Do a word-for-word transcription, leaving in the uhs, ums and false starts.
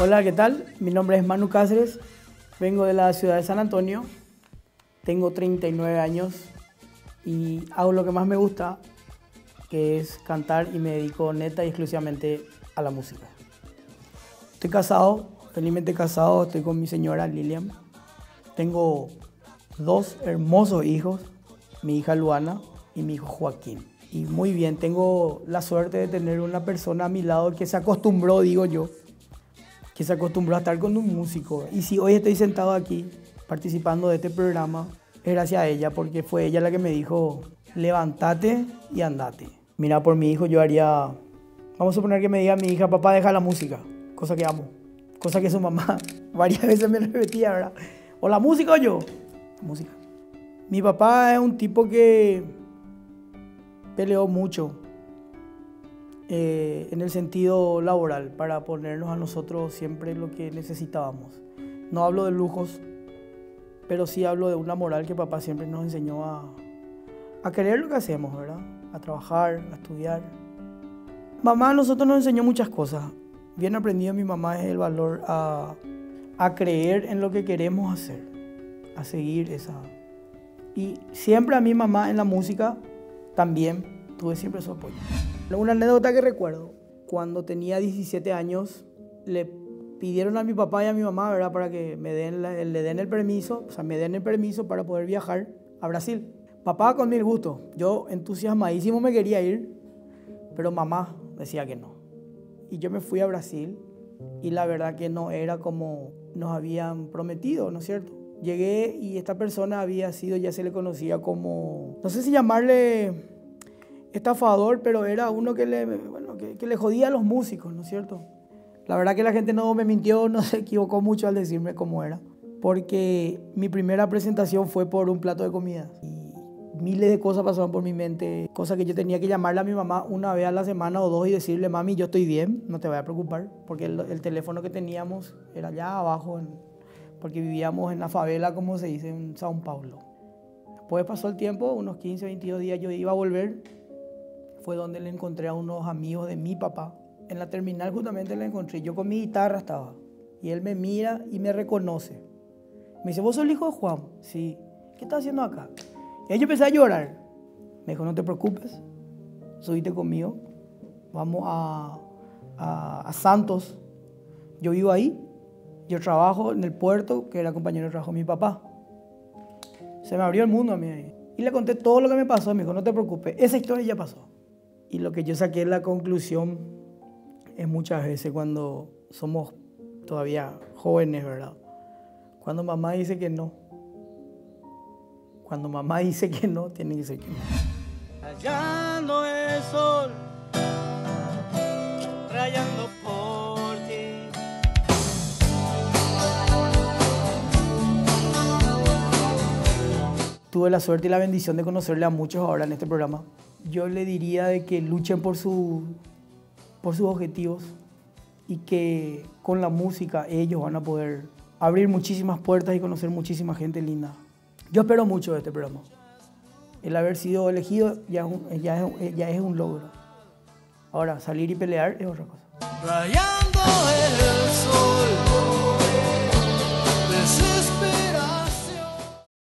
Hola, ¿qué tal? Mi nombre es Manu Cáceres, vengo de la ciudad de San Antonio, tengo treinta y nueve años y hago lo que más me gusta, que es cantar, y me dedico neta y exclusivamente a la música. Estoy casado, felizmente casado, estoy con mi señora Lilian. Tengo dos hermosos hijos, mi hija Luana y mi hijo Joaquín. Y muy bien, tengo la suerte de tener una persona a mi lado que se acostumbró, digo yo, que se acostumbró a estar con un músico. Y si hoy estoy sentado aquí participando de este programa, es gracias a ella, porque fue ella la que me dijo, levántate y andate. Mira, por mi hijo yo haría, vamos a suponer que me diga mi hija, papá, deja la música, cosa que amo, cosa que su mamá varias veces me repetía, ¿verdad? O la música o yo, la música. Mi papá es un tipo que peleó mucho, Eh, en el sentido laboral, para ponernos a nosotros siempre lo que necesitábamos. No hablo de lujos, pero sí hablo de una moral que papá siempre nos enseñó a, a querer lo que hacemos, ¿verdad? A trabajar, a estudiar. Mamá a nosotros nos enseñó muchas cosas. Bien aprendido mi mamá es el valor a, a creer en lo que queremos hacer, a seguir esa. Y siempre a mi mamá en la música también tuve siempre su apoyo. Una anécdota que recuerdo, cuando tenía diecisiete años, le pidieron a mi papá y a mi mamá, ¿verdad?, para que me den la, le den el permiso, o sea, me den el permiso para poder viajar a Brasil. Papá, con mil gustos. Yo entusiasmadísimo me quería ir, pero mamá decía que no. Y yo me fui a Brasil y la verdad que no era como nos habían prometido, ¿no es cierto? Llegué y esta persona había sido, ya se le conocía como, no sé si llamarle estafador, pero era uno que le, bueno, que, que le jodía a los músicos, ¿no es cierto? La verdad que la gente no me mintió, no se equivocó mucho al decirme cómo era, porque mi primera presentación fue por un plato de comida. Y miles de cosas pasaban por mi mente, cosas que yo tenía que llamarle a mi mamá una vez a la semana o dos y decirle, mami, yo estoy bien, no te vayas a preocupar, porque el, el teléfono que teníamos era allá abajo, en, porque vivíamos en la favela, como se dice, en São Paulo. Después pasó el tiempo, unos quince, veintidós días yo iba a volver, fue donde le encontré a unos amigos de mi papá. En la terminal justamente le encontré, yo con mi guitarra estaba, y él me mira y me reconoce. Me dice, ¿vos sos el hijo de Juan? Sí. ¿Qué estás haciendo acá? Y ahí yo empecé a llorar. Me dijo, no te preocupes, subite conmigo, vamos a, a, a Santos. Yo vivo ahí, yo trabajo en el puerto, que era compañero de trabajo de mi papá. Se me abrió el mundo a mí ahí. Y le conté todo lo que me pasó, me dijo, no te preocupes, esa historia ya pasó. Y lo que yo saqué en la conclusión es muchas veces cuando somos todavía jóvenes, ¿verdad? Cuando mamá dice que no. Cuando mamá dice que no, tiene que ser que no. Allá no es sol, rayando por ti. Tuve la suerte y la bendición de conocerle a muchos ahora en este programa. Yo le diría de que luchen por, su, por sus objetivos y que con la música ellos van a poder abrir muchísimas puertas y conocer muchísima gente linda. Yo espero mucho de este programa. El haber sido elegido ya es un, ya es, ya es un logro. Ahora, salir y pelear es otra cosa. Rayando el sol.